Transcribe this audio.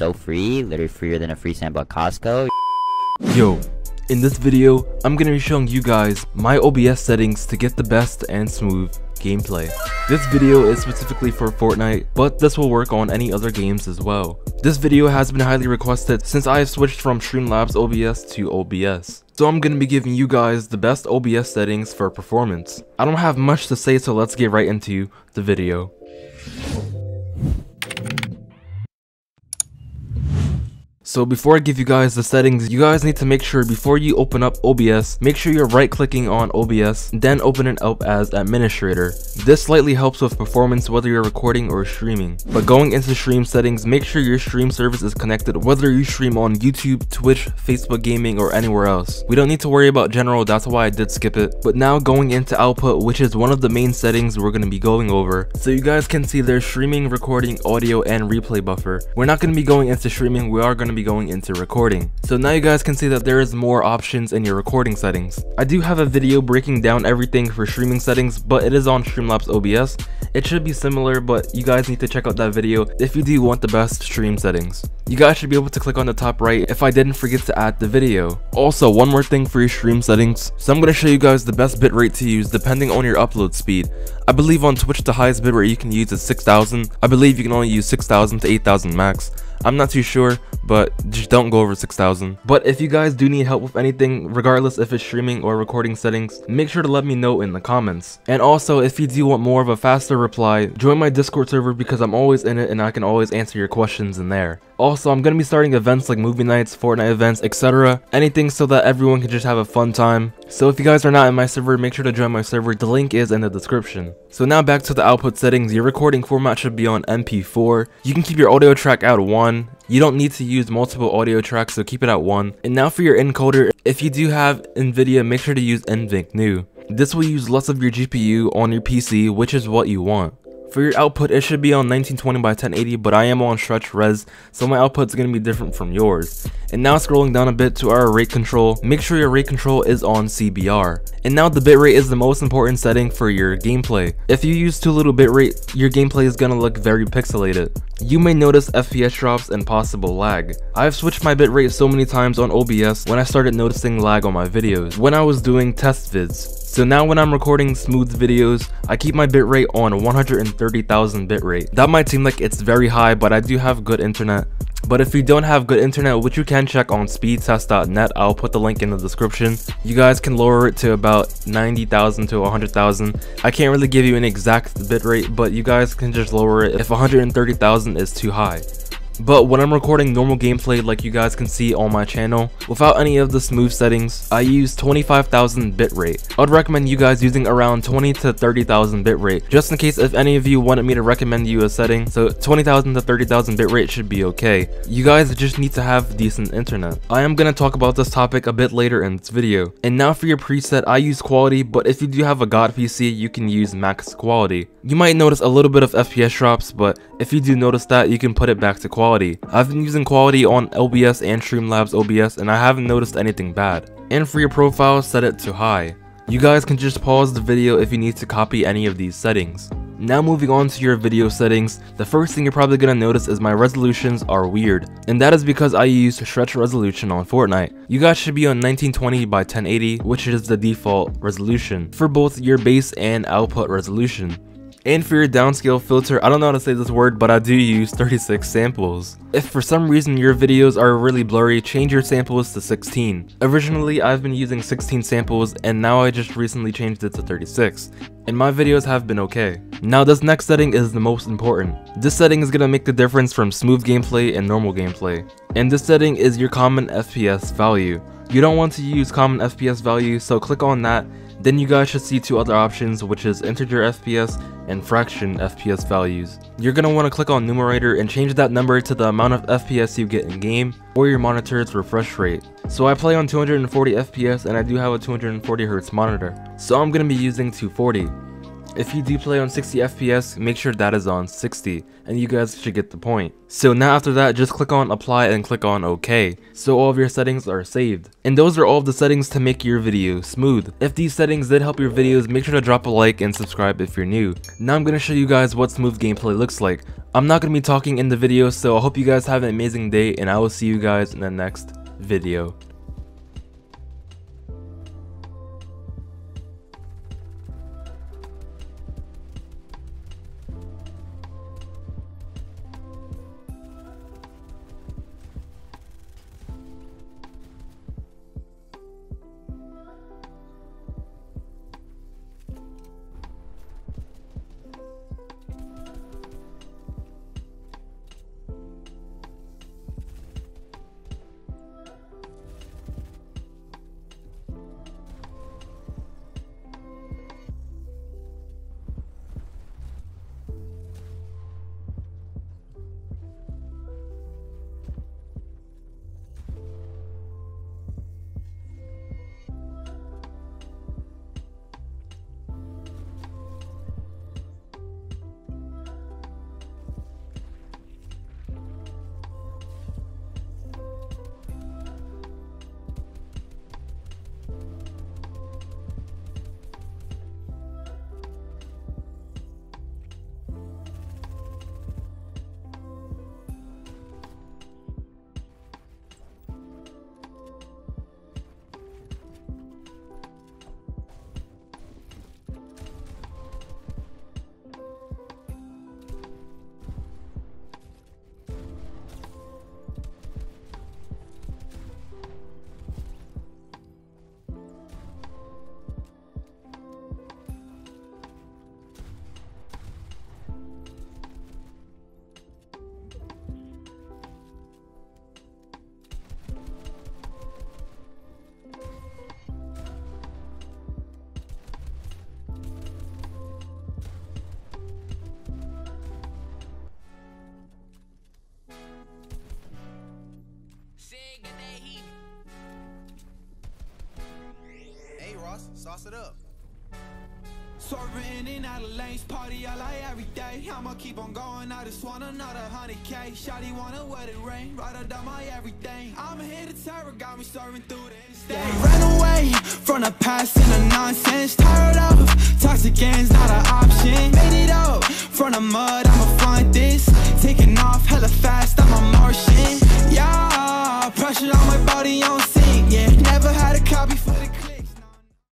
so free, literally freer than a free sample at Costco. Yo, in this video, I'm gonna be showing you guys my OBS settings to get the best and smooth gameplay. This video is specifically for Fortnite, but this will work on any other games as well. This video has been highly requested since I have switched from Streamlabs OBS to OBS. So I'm gonna be giving you guys the best OBS settings for performance. I don't have much to say, so let's get right into the video. So before I give you guys the settings, you guys need to make sure before you open up OBS, make sure you're right clicking on OBS, then open it up as administrator. This slightly helps with performance whether you're recording or streaming. But going into stream settings, make sure your stream service is connected whether you stream on YouTube, Twitch, Facebook Gaming, or anywhere else. We don't need to worry about general, that's why I did skip it. But now going into output, which is one of the main settings we're going to be going over. So you guys can see there's streaming, recording, audio, and replay buffer. We're not going to be going into streaming, we are going to be going into recording. So now you guys can see that there is more options in your recording settings. I do have a video breaking down everything for streaming settings, but it is on Streamlabs OBS. It should be similar, but you guys need to check out that video if you do want the best stream settings. You guys should be able to click on the top right if I didn't forget to add the video. Also, one more thing for your stream settings. So I'm going to show you guys the best bitrate to use depending on your upload speed. I believe on Twitch the highest bitrate you can use is 6,000. I believe you can only use 6,000 to 8,000 max. I'm not too sure, but just don't go over 6,000. But if you guys do need help with anything, regardless if it's streaming or recording settings, make sure to let me know in the comments. And also, if you do want more of a faster reply, join my Discord server because I'm always in it and I can always answer your questions in there. Also, I'm going to be starting events like movie nights, Fortnite events, etc. Anything so that everyone can just have a fun time. So if you guys are not in my server, make sure to join my server. The link is in the description. So now back to the output settings. Your recording format should be on MP4. You can keep your audio track at 1. You don't need to use multiple audio tracks, so keep it at 1. And now for your encoder, if you do have Nvidia, make sure to use NVENC new. This will use less of your GPU on your PC, which is what you want. For your output, it should be on 1920 by 1080, but I am on stretch res, so my output's gonna be different from yours. And now scrolling down a bit to our rate control, make sure your rate control is on CBR. And now the bitrate is the most important setting for your gameplay. If you use too little bitrate, your gameplay is gonna look very pixelated. You may notice FPS drops and possible lag. I've switched my bitrate so many times on OBS when I started noticing lag on my videos, when I was doing test vids. So now when I'm recording smooth videos, I keep my bitrate on 130,000 bitrate. That might seem like it's very high, but I do have good internet. But if you don't have good internet, which you can check on speedtest.net, I'll put the link in the description, you guys can lower it to about 90,000 to 100,000. I can't really give you an exact bitrate, but you guys can just lower it if 130,000 is too high. But when I'm recording normal gameplay like you guys can see on my channel, without any of the smooth settings, I use 25,000 bitrate. I'd recommend you guys using around 20 to 30,000 bitrate, just in case if any of you wanted me to recommend you a setting, so 20,000 to 30,000 bitrate should be okay. You guys just need to have decent internet. I am going to talk about this topic a bit later in this video. And now for your preset, I use quality, but if you do have a god PC, you can use max quality. You might notice a little bit of FPS drops, but if you do notice that, you can put it back to quality. I've been using quality on OBS and Streamlabs OBS and I haven't noticed anything bad. And for your profile, set it to high. You guys can just pause the video if you need to copy any of these settings. Now moving on to your video settings, the first thing you're probably going to notice is my resolutions are weird. And that is because I use stretch resolution on Fortnite. You guys should be on 1920 by 1080, which is the default resolution for both your base and output resolution. And for your downscale filter, I don't know how to say this word, but I do use 36 samples. If for some reason your videos are really blurry, change your samples to 16. Originally, I've been using 16 samples, and now I just recently changed it to 36. And my videos have been okay. Now this next setting is the most important. This setting is going to make the difference from smooth gameplay and normal gameplay. And this setting is your common FPS value. You don't want to use common FPS value, so click on that. Then you guys should see two other options, which is integer FPS and fraction FPS values. You're going to want to click on numerator and change that number to the amount of FPS you get in game or your monitor's refresh rate. So I play on 240 FPS and I do have a 240Hz monitor, so I'm going to be using 240. If you do play on 60 FPS, make sure that is on 60, and you guys should get the point. So now after that, just click on apply and click on OK, so all of your settings are saved. And those are all of the settings to make your video smooth. If these settings did help your videos, make sure to drop a like and subscribe if you're new. Now I'm going to show you guys what smooth gameplay looks like. I'm not going to be talking in the video, so I hope you guys have an amazing day, and I will see you guys in the next video. Sauce it up. Swerving in and out of lanes, party all I every day. I'ma keep on going, I just want another 100K. Shawty wanna wear the ring, right down my everything. I'ma hit the terror, got me serving through this day. Ran away from the past and the nonsense. Tired of toxic games, not an option. Made it up from the mud, I'ma find this. Taking off hella fast, I'm a Martian.